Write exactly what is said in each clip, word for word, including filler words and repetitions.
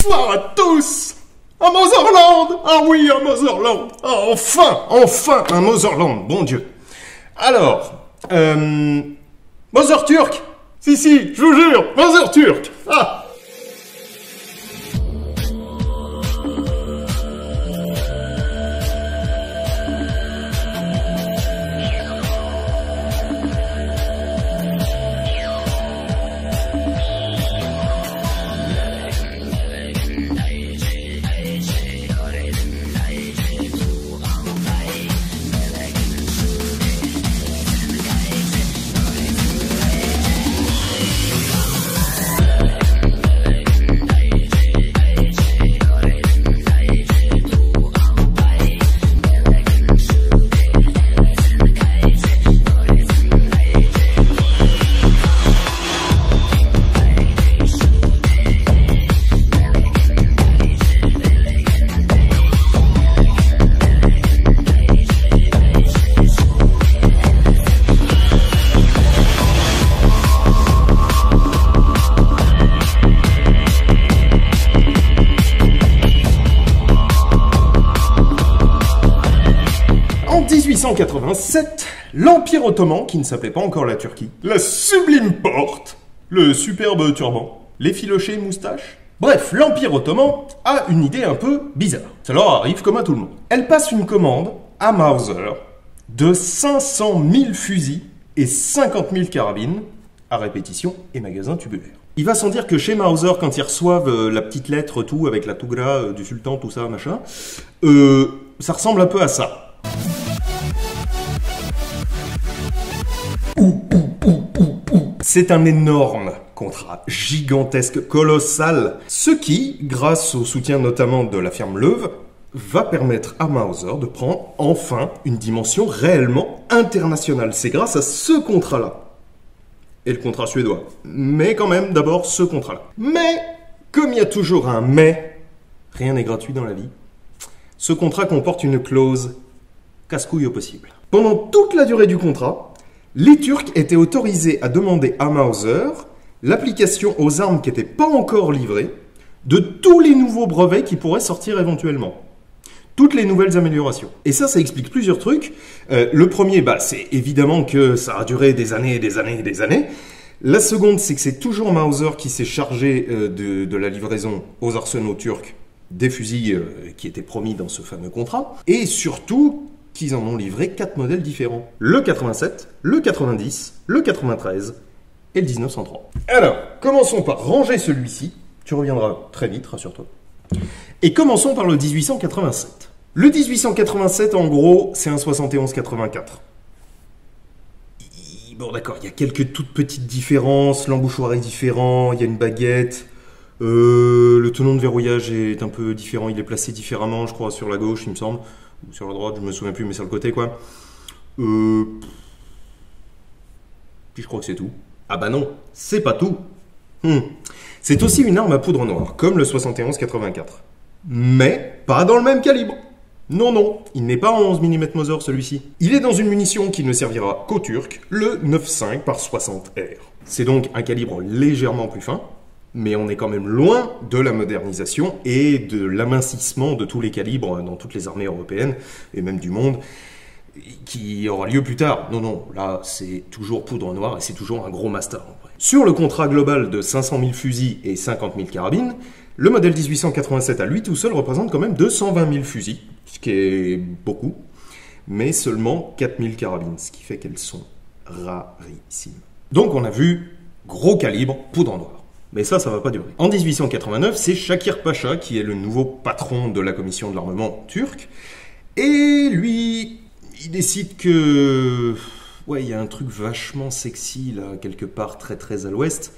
Bonsoir à tous! Un Mauserland! Ah oui, un Mauserland! Ah, enfin, enfin un Mauserland, bon Dieu! Alors, euh... Mauser turc! Si, si, je vous jure, Mauser turc! Ah! mille huit cent quatre-vingt-sept, l'Empire ottoman, qui ne s'appelait pas encore la Turquie, la sublime porte, le superbe turban, l'effiloché moustache. Bref, l'Empire ottoman a une idée un peu bizarre. Ça leur arrive comme à tout le monde. Elle passe une commande à Mauser de cinq cent mille fusils et cinquante mille carabines à répétition et magasins tubulaires. Il va sans dire que chez Mauser, quand ils reçoivent la petite lettre tout avec la tougra du sultan, tout ça, machin, euh, ça ressemble un peu à ça. C'est un énorme contrat, gigantesque, colossal, ce qui, grâce au soutien notamment de la firme Löw, va permettre à Mauser de prendre enfin une dimension réellement internationale. C'est grâce à ce contrat-là, et le contrat suédois, mais quand même d'abord ce contrat-là. Mais, comme il y a toujours un mais, rien n'est gratuit dans la vie, ce contrat comporte une clause casse-couille au possible. Pendant toute la durée du contrat, les Turcs étaient autorisés à demander à Mauser l'application aux armes qui n'étaient pas encore livrées de tous les nouveaux brevets qui pourraient sortir éventuellement. Toutes les nouvelles améliorations. Et ça, ça explique plusieurs trucs. Euh, le premier, bah, c'est évidemment que ça a duré des années et des années et des années. La seconde, c'est que c'est toujours Mauser qui s'est chargé euh, de, de la livraison aux arsenaux turcs des fusils euh, qui étaient promis dans ce fameux contrat. Et surtout qu'ils en ont livré quatre modèles différents. Le quatre-vingt-sept, le quatre-vingt-dix, le quatre-vingt-treize et le mille neuf cent trois. Alors, commençons par ranger celui-ci. Tu reviendras très vite, rassure-toi. Et commençons par le mille huit cent quatre-vingt-sept. Le mille huit cent quatre-vingt-sept, en gros, c'est un soixante et onze quatre-vingt-quatre. Bon, d'accord, il y a quelques toutes petites différences. L'embouchoir est différent, il y a une baguette. Euh, le tenon de verrouillage est un peu différent. Il est placé différemment, je crois, sur la gauche, il me semble. Ou sur la droite, je me souviens plus, mais sur le côté, quoi. Euh... Puis je crois que c'est tout. Ah bah non, c'est pas tout. Hmm. C'est aussi une arme à poudre noire, comme le soixante et onze quatre-vingt-quatre. Mais pas dans le même calibre. Non, non, il n'est pas en onze millimètres Mauser, celui-ci. Il est dans une munition qui ne servira qu'aux Turcs, le neuf virgule cinq par soixante R. C'est donc un calibre légèrement plus fin, mais on est quand même loin de la modernisation et de l'amincissement de tous les calibres dans toutes les armées européennes, et même du monde, qui aura lieu plus tard. Non, non, là, c'est toujours poudre noire et c'est toujours un gros master. En vrai. Sur le contrat global de cinq cent mille fusils et cinquante mille carabines, le modèle mille huit cent quatre-vingt-sept à lui tout seul représente quand même deux cent vingt mille fusils, ce qui est beaucoup, mais seulement quatre mille carabines, ce qui fait qu'elles sont rarissimes. Donc on a vu gros calibre, poudre noire. Mais ça, ça va pas durer. En mille huit cent quatre-vingt-neuf, c'est Shakir Pacha qui est le nouveau patron de la commission de l'armement turque. Et lui, il décide que... Ouais, il y a un truc vachement sexy, là, quelque part, très très à l'ouest.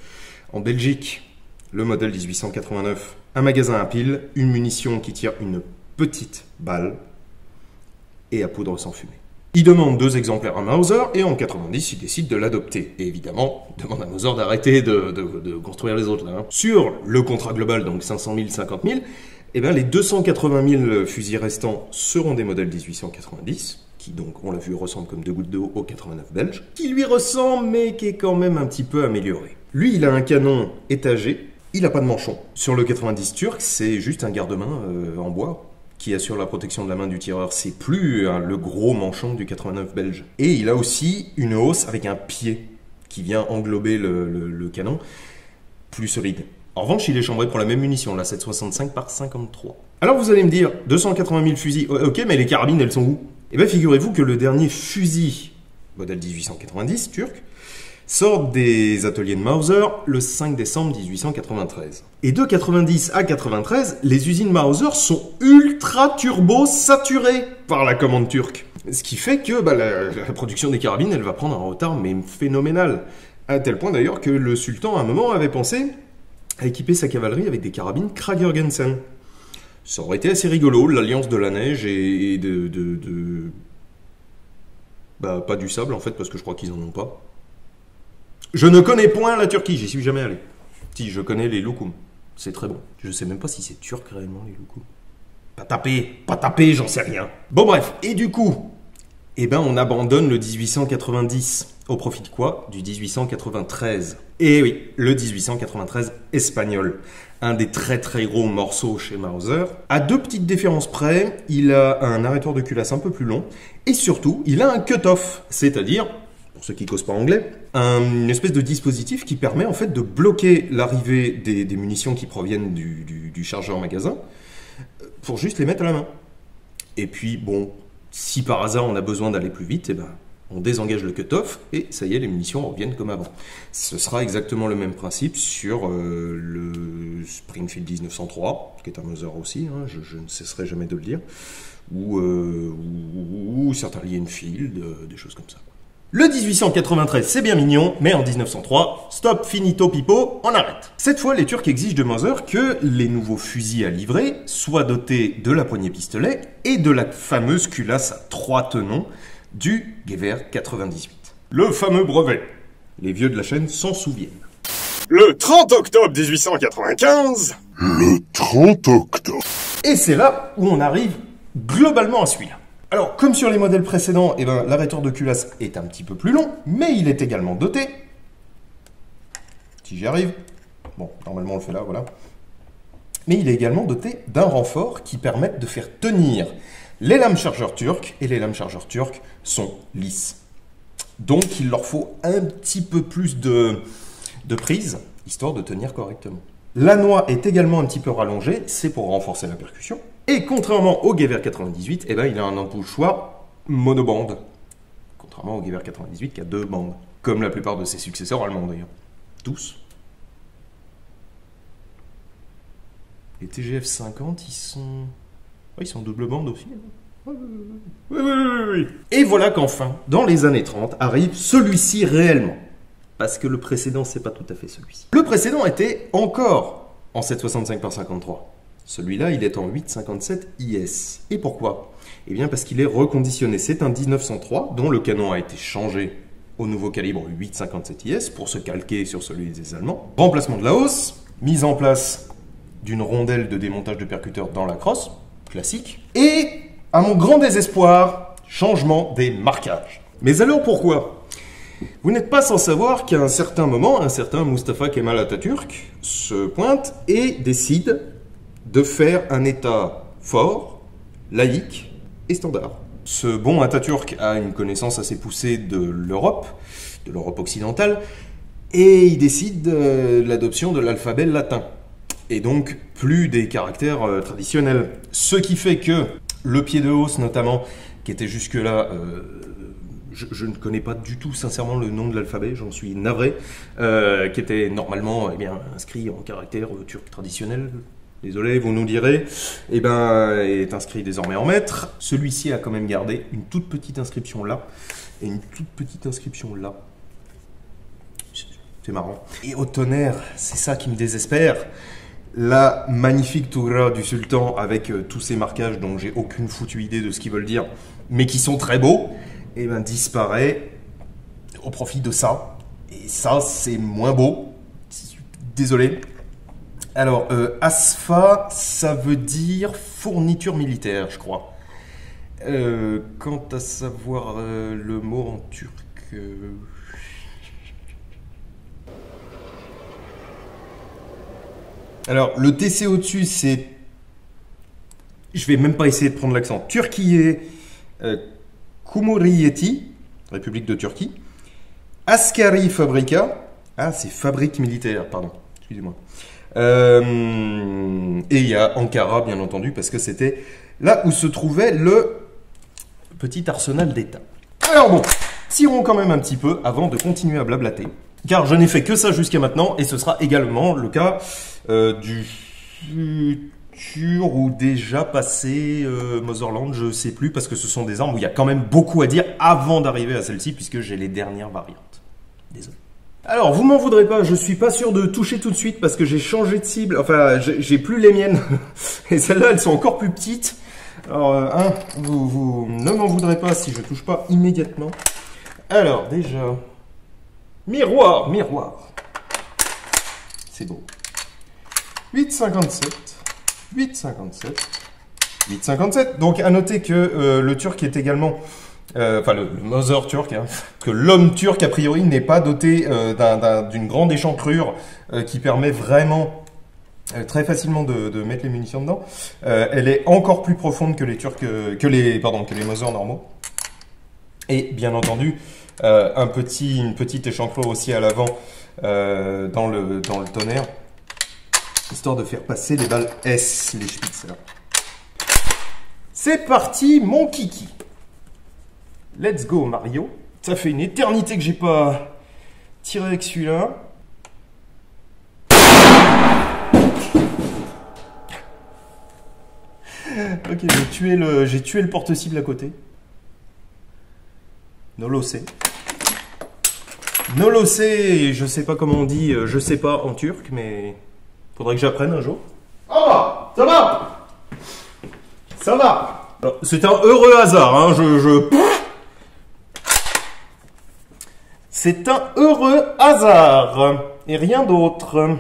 En Belgique, le modèle mille huit cent quatre-vingt-neuf, un magasin à piles, une munition qui tire une petite balle et à poudre sans fumée. Il demande deux exemplaires à Mauser et en quatre-vingt-dix, il décide de l'adopter. Et évidemment, demande à Mauser d'arrêter de, de, de construire les autres. Là, hein. Sur le contrat global, donc cinq cent mille, cinquante mille, eh ben, les deux cent quatre-vingt mille fusils restants seront des modèles mille huit cent quatre-vingt-dix, qui donc, on l'a vu, ressemblent comme deux gouttes d'eau au quatre-vingt-neuf belge, qui lui ressemble mais qui est quand même un petit peu amélioré. Lui, il a un canon étagé Il n'a pas de manchon. Sur le quatre-vingt-dix turc, c'est juste un garde-main euh, en bois qui assure la protection de la main du tireur. C'est plus hein, le gros manchon du quatre-vingt-neuf belge. Et il a aussi une hausse avec un pied qui vient englober le, le, le canon, plus solide. En revanche, il est chambré pour la même munition, la sept virgule soixante-cinq par cinquante-trois. Alors vous allez me dire, deux cent quatre-vingt mille fusils, ok, mais les carabines, elles sont où? Eh bien, figurez-vous que le dernier fusil, modèle mille huit cent quatre-vingt-dix, turc, sort des ateliers de Mauser le cinq décembre mille huit cent quatre-vingt-treize. Et de quatre-vingt-dix à quatre-vingt-treize, les usines Mauser sont ultra-turbo-saturées par la commande turque. Ce qui fait que bah, la, la production des carabines, elle va prendre un retard, mais phénoménal. À tel point d'ailleurs que le sultan, à un moment, avait pensé à équiper sa cavalerie avec des carabines Krag-Jørgensen. Ça aurait été assez rigolo, l'alliance de la neige et de... de, de... Bah, pas du sable en fait, parce que je crois qu'ils en ont pas. Je ne connais point la Turquie, j'y suis jamais allé. Si, je connais les loukoums, c'est très bon. Je sais même pas si c'est turc réellement, les loukoums. Pas tapé, pas tapé, j'en sais rien. Bon bref, et du coup, eh ben on abandonne le mille huit cent quatre-vingt-dix. Au profit de quoi? Du mille huit cent quatre-vingt-treize. Et oui, le mille huit cent quatre-vingt-treize espagnol. Un des très très gros morceaux chez Mauser. À deux petites différences près, il a un arrêtoire de culasse un peu plus long. Et surtout, il a un cut-off. C'est-à-dire, pour ceux qui ne causent pas anglais, un, une espèce de dispositif qui permet en fait de bloquer l'arrivée des, des munitions qui proviennent du, du, du chargeur magasin pour juste les mettre à la main. Et puis, bon, si par hasard on a besoin d'aller plus vite, eh ben... on désengage le cut-off et ça y est, les munitions reviennent comme avant. Ce sera exactement le même principe sur euh, le Springfield mille neuf cent trois, qui est un Mauser aussi, hein, je, je ne cesserai jamais de le dire, ou, euh, ou, ou certains Lee Enfield, euh, des choses comme ça. Le mille huit cent quatre-vingt-treize, c'est bien mignon, mais en mille neuf cent trois, stop, finito, pipo, on arrête. Cette fois, les Turcs exigent de Mauser que les nouveaux fusils à livrer soient dotés de la poignée pistolet et de la fameuse culasse à trois tenons, du Gewehr quatre-vingt-dix-huit. Le fameux brevet. Les vieux de la chaîne s'en souviennent. Le trente octobre mille huit cent quatre-vingt-quinze... Le trente octobre... Et c'est là où on arrive globalement à celui-là. Alors, comme sur les modèles précédents, eh ben, l'arrêteur de culasse est un petit peu plus long, mais il est également doté... Si j'y arrive... Bon, normalement on le fait là, voilà. Mais il est également doté d'un renfort qui permette de faire tenir les lames chargeurs turques, et les lames chargeurs turques sont lisses. Donc il leur faut un petit peu plus de, de prise, histoire de tenir correctement. La noix est également un petit peu rallongée, c'est pour renforcer la percussion. Et contrairement au Gewehr quatre-vingt-dix-huit, eh ben, il a un empochoir monobande. Contrairement au Gewehr quatre-vingt-dix-huit qui a deux bandes. Comme la plupart de ses successeurs allemands d'ailleurs. Tous. Les T G F cinquante, ils sont... Ils sont double bande aussi. Oui, oui, oui, oui. Et voilà qu'enfin, dans les années trente, arrive celui-ci réellement. Parce que le précédent, c'est pas tout à fait celui-ci. Le précédent était encore en sept virgule soixante-cinq par cinquante-trois. Celui-là, il est en huit virgule cinquante-sept I S. Et pourquoi? Eh bien, parce qu'il est reconditionné. C'est un mille neuf cent trois dont le canon a été changé au nouveau calibre huit virgule cinquante-sept I S pour se calquer sur celui des Allemands. Remplacement de la hausse, mise en place d'une rondelle de démontage de percuteur dans la crosse. Classique. Et, à mon grand désespoir, changement des marquages. Mais alors pourquoi? Vous n'êtes pas sans savoir qu'à un certain moment, un certain Mustafa Kemal Atatürk se pointe et décide de faire un État fort, laïque et standard. Ce bon Atatürk a une connaissance assez poussée de l'Europe, de l'Europe occidentale, et il décide de l'adoption de l'alphabet latin. Et donc plus des caractères euh, traditionnels. Ce qui fait que le pied de hausse notamment, qui était jusque-là, euh, je, je ne connais pas du tout sincèrement le nom de l'alphabet, j'en suis navré, euh, qui était normalement eh bien, inscrit en caractères euh, turcs traditionnels, désolé, vous nous direz, eh ben, est inscrit désormais en mètres. Celui-ci a quand même gardé une toute petite inscription là, et une toute petite inscription là. C'est marrant. Et au tonnerre, c'est ça qui me désespère. La magnifique tougra du sultan avec euh, tous ces marquages dont j'ai aucune foutue idée de ce qu'ils veulent dire, mais qui sont très beaux, et ben disparaît au profit de ça. Et ça, c'est moins beau. Désolé. Alors, euh, Asfa, ça veut dire fourniture militaire, je crois. Euh, quant à savoir euh, le mot en turc... Euh Alors, le T C au-dessus, c'est... Je vais même pas essayer de prendre l'accent. Turquie, euh, Cumhuriyeti, République de Turquie. Askari Fabrika. Ah, c'est fabrique militaire, pardon. Excusez-moi. Euh, et il y a Ankara, bien entendu, parce que c'était là où se trouvait le petit arsenal d'État. Alors bon, tirons quand même un petit peu avant de continuer à blablater. Car je n'ai fait que ça jusqu'à maintenant, et ce sera également le cas euh, du futur ou déjà passé euh, Motherland, je ne sais plus, parce que ce sont des armes où il y a quand même beaucoup à dire avant d'arriver à celle-ci, puisque j'ai les dernières variantes. Désolé. Alors, vous m'en voudrez pas, je suis pas sûr de toucher tout de suite parce que j'ai changé de cible, enfin, j'ai plus les miennes, et celles-là, elles sont encore plus petites. Alors, euh, hein, vous, vous ne m'en voudrez pas si je touche pas immédiatement. Alors, déjà... Miroir, miroir. C'est beau. huit virgule cinquante-sept, huit virgule cinquante-sept, huit virgule cinquante-sept. Donc, à noter que euh, le turc est également... Euh, enfin, le, le Mauser turc, hein, que l'homme turc, a priori, n'est pas doté euh, d'une un, grande échancrure euh, qui permet vraiment euh, très facilement de, de mettre les munitions dedans. Euh, elle est encore plus profonde que les Turcs, euh, que les, pardon, que les Mauser normaux. Et bien entendu, euh, un petit, une petite échancrure aussi à l'avant euh, dans, le, dans le tonnerre, histoire de faire passer les balles S, les Spitz. C'est parti, mon kiki! Let's go Mario. Ça fait une éternité que j'ai pas tiré avec celui-là. Ok, j'ai tué le, j'ai tué le porte-cible à côté. Nolosé. Nolosé, je sais pas comment on dit, je sais pas en turc, mais faudrait que j'apprenne un jour. Oh, ça va, ça va. C'est un heureux hasard, hein. Je, je... C'est un heureux hasard, et rien d'autre.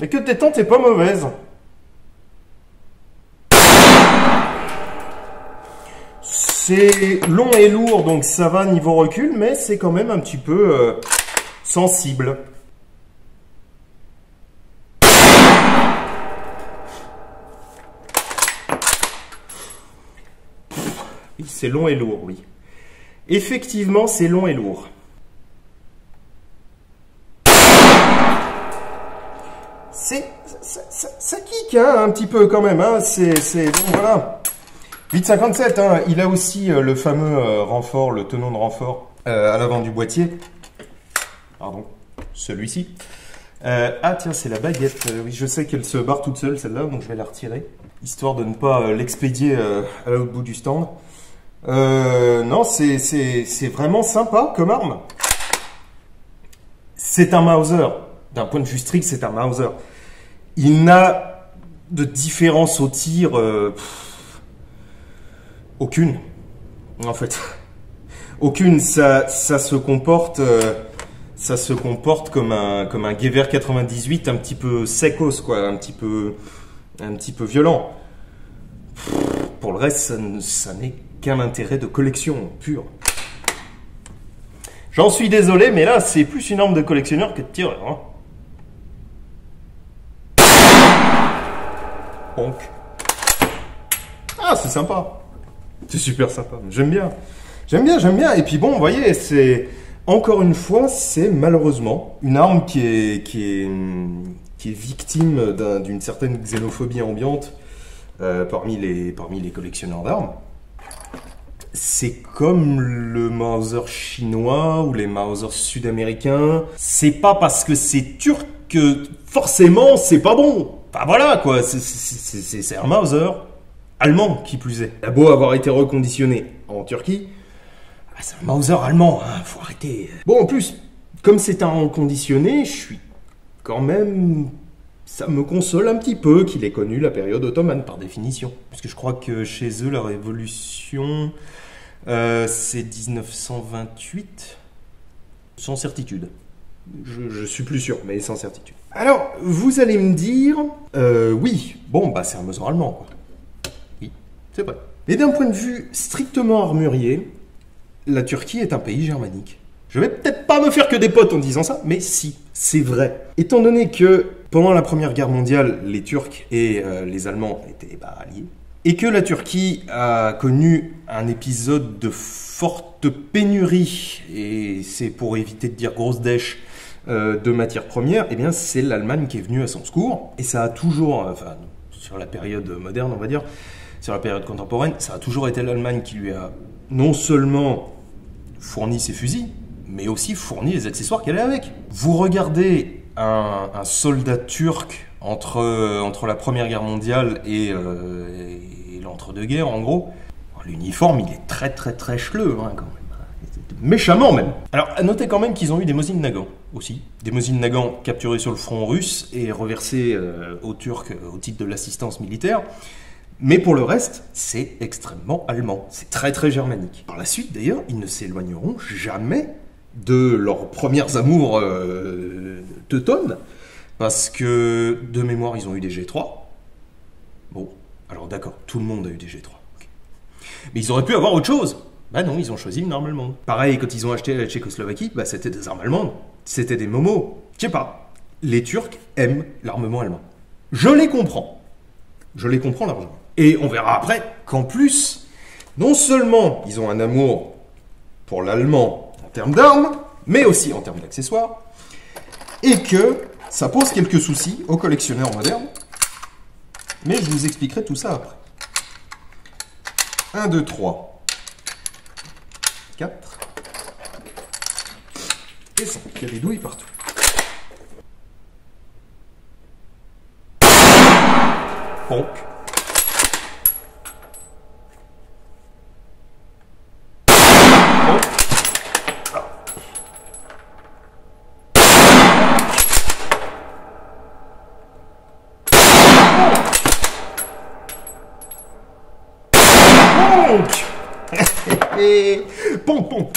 Et que tes tentes n'est pas mauvaise. C'est long et lourd, donc ça va niveau recul, mais c'est quand même un petit peu euh, sensible. Oui, c'est long et lourd, oui. Effectivement, c'est long et lourd. Ça, ça, ça kick hein, un petit peu quand même, hein. C'est donc voilà. huit virgule cinquante-sept, hein. Il a aussi euh, le fameux euh, renfort, le tenon de renfort euh, à l'avant du boîtier. Pardon, celui-ci. Euh, ah tiens, c'est la baguette. Euh, oui, je sais qu'elle se barre toute seule celle-là, donc je vais la retirer, histoire de ne pas euh, l'expédier euh, à l'autre bout du stand. Euh, non, c'est vraiment sympa comme arme. C'est un Mauser. D'un point de vue strict, c'est un Mauser. Il n'a de différence au tir euh, pff, aucune, en fait. Aucune, ça, ça, se comporte, euh, ça se comporte comme un, comme un Gewehr quatre-vingt-dix-huit un petit peu secos, quoi, un petit peu, un petit peu violent. Pff, pour le reste, ça, ça n'est qu'un intérêt de collection pur. J'en suis désolé, mais là, c'est plus une arme de collectionneur que de tireur, hein. Honk. Ah, c'est sympa. C'est super sympa. J'aime bien. J'aime bien, j'aime bien. Et puis bon, vous voyez, c'est... Encore une fois, c'est malheureusement une arme qui est, qui est, qui est victime d'une certaine xénophobie ambiante euh, parmi, les, parmi les collectionneurs d'armes. C'est comme le Mauser chinois ou les Mauser sud-américains. C'est pas parce que c'est turc que forcément c'est pas bon. Bah voilà quoi, c'est un Mauser allemand qui plus est. Il a beau avoir été reconditionné en Turquie, ah, c'est un Mauser allemand, hein, faut arrêter. Bon en plus, comme c'est un reconditionné, je suis quand même... Ça me console un petit peu qu'il ait connu la période ottomane par définition. Parce que je crois que chez eux, la révolution, euh, c'est mille neuf cent vingt-huit, sans certitude. Je, je suis plus sûr, mais sans certitude. Alors, vous allez me dire... Euh, oui, bon, bah c'est un Mauser allemand, quoi. Oui, c'est vrai. Mais d'un point de vue strictement armurier, la Turquie est un pays germanique. Je vais peut-être pas me faire que des potes en disant ça, mais si, c'est vrai. Étant donné que pendant la Première Guerre mondiale, les Turcs et euh, les Allemands étaient bah, alliés, et que la Turquie a connu un épisode de forte pénurie, et c'est pour éviter de dire grosse dèche, euh, de matières premières, eh bien c'est l'Allemagne qui est venue à son secours, et ça a toujours, euh, enfin sur la période moderne on va dire, sur la période contemporaine, ça a toujours été l'Allemagne qui lui a non seulement fourni ses fusils, mais aussi fournit les accessoires qu'elle est avec. Vous regardez un, un soldat turc entre, entre la Première Guerre mondiale et, euh, et l'entre-deux-guerres, en gros. L'uniforme, il est très très très cheleux, hein, quand même. Méchamment, même. Alors, à noter quand même qu'ils ont eu des Mosin Nagant, aussi. Des Mosin Nagant capturés sur le front russe et reversés euh, aux Turcs au titre de l'assistance militaire. Mais pour le reste, c'est extrêmement allemand. C'est très très germanique. Par la suite, d'ailleurs, ils ne s'éloigneront jamais de leurs premières amours euh, teutones, parce que, de mémoire, ils ont eu des G trois. Bon, alors d'accord, tout le monde a eu des G trois. Okay. Mais ils auraient pu avoir autre chose. Bah non, ils ont choisi une arme allemande. Pareil, quand ils ont acheté la Tchécoslovaquie, bah c'était des armes allemandes, c'était des momos. Je sais pas, les Turcs aiment l'armement allemand. Je les comprends. Je les comprends largement. Et on verra après qu'en plus, non seulement ils ont un amour pour l'allemand, en termes d'armes, mais aussi en termes d'accessoires, et que ça pose quelques soucis aux collectionneurs modernes, mais je vous expliquerai tout ça après. un, deux, trois, quatre, et cinq. Il y a des douilles partout. Ponk. Pom, pom, pom.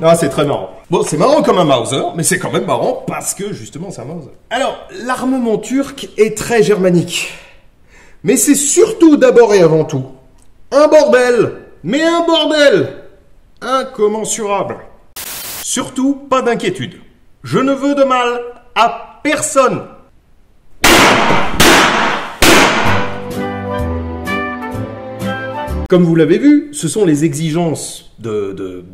Ah, c'est très marrant. Bon, c'est marrant comme un Mauser, mais c'est quand même marrant parce que justement c'est un Mauser. Alors, l'armement turc est très germanique. Mais c'est surtout d'abord et avant tout un bordel, mais un bordel incommensurable. Surtout, pas d'inquiétude. Je ne veux de mal à personne. Comme vous l'avez vu, ce sont les exigences de,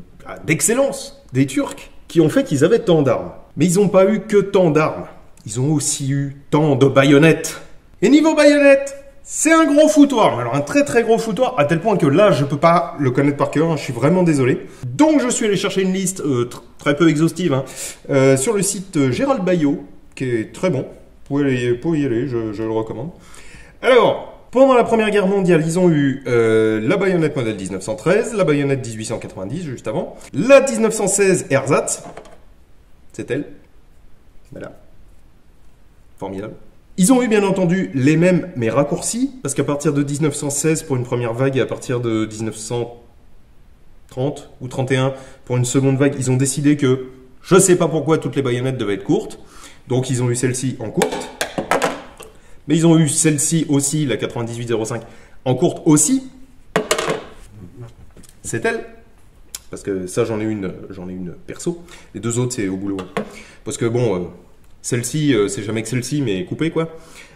d'excellence de, des Turcs qui ont fait qu'ils avaient tant d'armes. Mais ils n'ont pas eu que tant d'armes. Ils ont aussi eu tant de baïonnettes. Et niveau baïonnettes, c'est un gros foutoir, alors un très très gros foutoir, à tel point que là je peux pas le connaître par cœur, hein, je suis vraiment désolé. Donc je suis allé chercher une liste euh, tr très peu exhaustive hein, euh, sur le site euh, Gérald Bayot, qui est très bon, vous pouvez y aller, pouvez y aller je, je le recommande. Alors, pendant la Première Guerre mondiale, ils ont eu euh, la baïonnette modèle mille neuf cent treize, la baïonnette mille huit cent quatre-vingt-dix juste avant, la mille neuf cent seize Ersatz, c'est elle, voilà, formidable. Ils ont eu bien entendu les mêmes, mais raccourcis, parce qu'à partir de mille neuf cent seize pour une première vague et à partir de mille neuf cent trente ou trente et un pour une seconde vague, ils ont décidé que, je sais pas pourquoi, toutes les baïonnettes devaient être courtes. Donc ils ont eu celle-ci en courte, mais ils ont eu celle-ci aussi, la quatre-vingt-dix-huit zéro cinq, en courte aussi. C'est elle. Parce que ça, j'en ai une, j'en ai une perso. Les deux autres, c'est au boulot. Parce que bon... Euh, Celle-ci, euh, c'est jamais que celle-ci, mais coupée, quoi.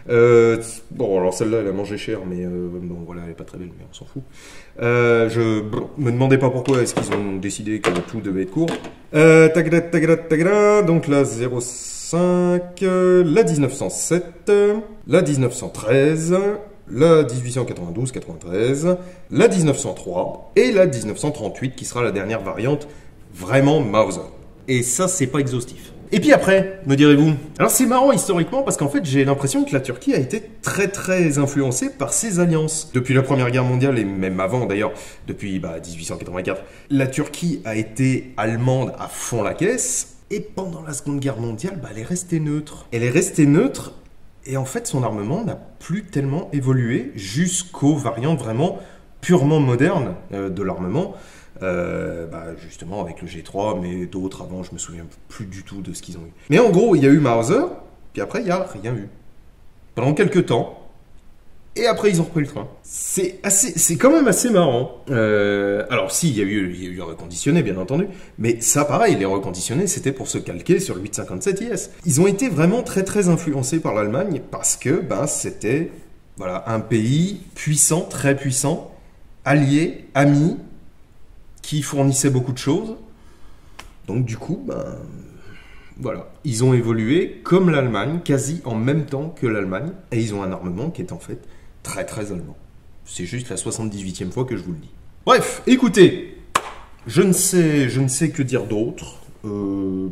Euh, bon, alors celle-là, elle a mangé cher, mais euh, bon, voilà, elle est pas très belle, mais on s'en fout. Euh, je bon, me demandais pas pourquoi est-ce qu'ils ont décidé que tout devait être court. Euh, tagra, tagra, tagra, donc la zéro cinq, euh, la mille neuf cent sept, euh, la mille neuf cent treize, la mille huit cent quatre-vingt-douze quatre-vingt-treize, la mille neuf cent trois et la mille neuf cent trente-huit, qui sera la dernière variante vraiment Mauser. Et ça, c'est pas exhaustif. Et puis après, me direz-vous, alors c'est marrant historiquement parce qu'en fait j'ai l'impression que la Turquie a été très très influencée par ses alliances. Depuis la Première Guerre mondiale et même avant d'ailleurs, depuis bah, mille huit cent quatre-vingt-quatre, la Turquie a été allemande à fond la caisse et pendant la Seconde Guerre mondiale, bah, elle est restée neutre. Elle est restée neutre et en fait son armement n'a plus tellement évolué jusqu'aux variantes vraiment purement moderne euh, de l'armement, euh, bah, justement avec le G trois, mais d'autres avant, je me souviens plus du tout de ce qu'ils ont eu. Mais en gros, il y a eu Mauser, puis après, il n'y a rien eu. Pendant quelques temps, et après, ils ont repris le train. C'est quand même assez marrant. Euh, alors, si, il y a eu, il y a eu un reconditionné, bien entendu. Mais ça, pareil, les reconditionnés, c'était pour se calquer sur le huit cent cinquante-sept I S. Ils ont été vraiment très, très influencés par l'Allemagne parce que ben, c'était voilà, un pays puissant, très puissant, allié, ami, qui fournissait beaucoup de choses. Donc, du coup, ben, voilà, ils ont évolué comme l'Allemagne, quasi en même temps que l'Allemagne. Et ils ont un armement qui est en fait très très allemand. C'est juste la soixante-dix-huitième fois que je vous le dis. Bref, écoutez, je ne sais, je ne sais que dire d'autre. Euh,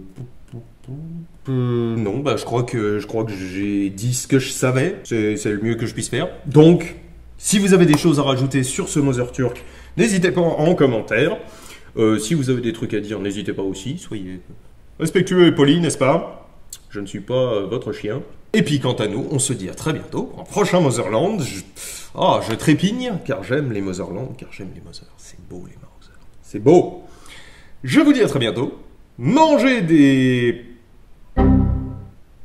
euh, non, bah je crois que je crois que j'ai dit ce que je savais. C'est le mieux que je puisse faire. Donc, si vous avez des choses à rajouter sur ce Mauser turc, n'hésitez pas en commentaire. Euh, si vous avez des trucs à dire, n'hésitez pas aussi. Soyez respectueux et polis, n'est-ce pas? Je ne suis pas votre chien. Et puis quant à nous, on se dit à très bientôt pour un prochain Mauserland. Je, oh, je trépigne, car j'aime les Mauserland, car j'aime les Mauser. C'est beau les Mauser. C'est beau. Je vous dis à très bientôt. Mangez des...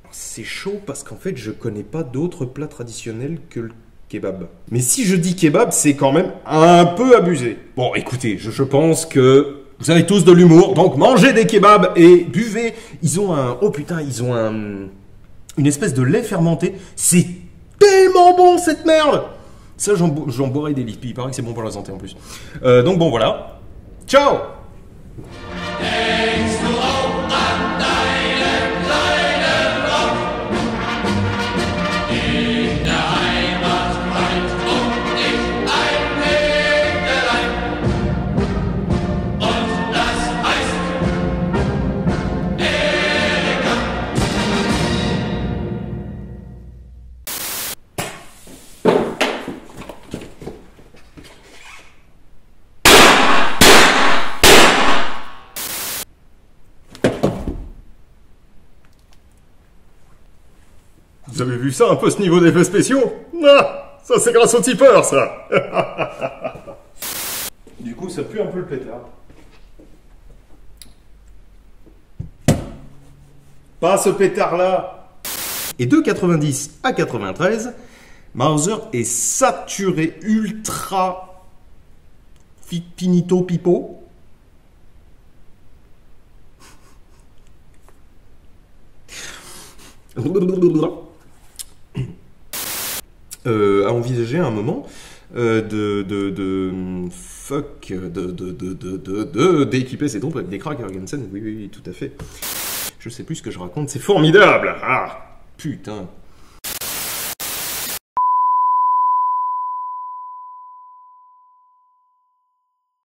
C'est chaud parce qu'en fait, je connais pas d'autres plats traditionnels que le kebab. Mais si je dis kebab, c'est quand même un peu abusé. Bon, écoutez, je, je pense que... Vous avez tous de l'humour, donc mangez des kebabs et buvez. Ils ont un... Oh putain, ils ont un... Une espèce de lait fermenté. C'est tellement bon cette merde. Ça, j'en bo boirais des litres. Il paraît que c'est bon pour la santé en plus. Euh, donc bon, voilà. Ciao. Vous avez vu ça un peu ce niveau d'effets spéciaux? Ah, ça c'est grâce au tipeur ça. Du coup ça pue un peu le pétard. Pas ce pétard là. Et de quatre-vingt-dix à quatre-vingt-treize, Mauser est saturé ultra finito pipo. Euh, à envisager à un moment euh, de, de, de fuck de de de d'équiper de, de, ses trompes avec des Krag-Jørgensen. Oui, oui oui tout à fait. Je sais plus ce que je raconte, c'est formidable. Ah putain.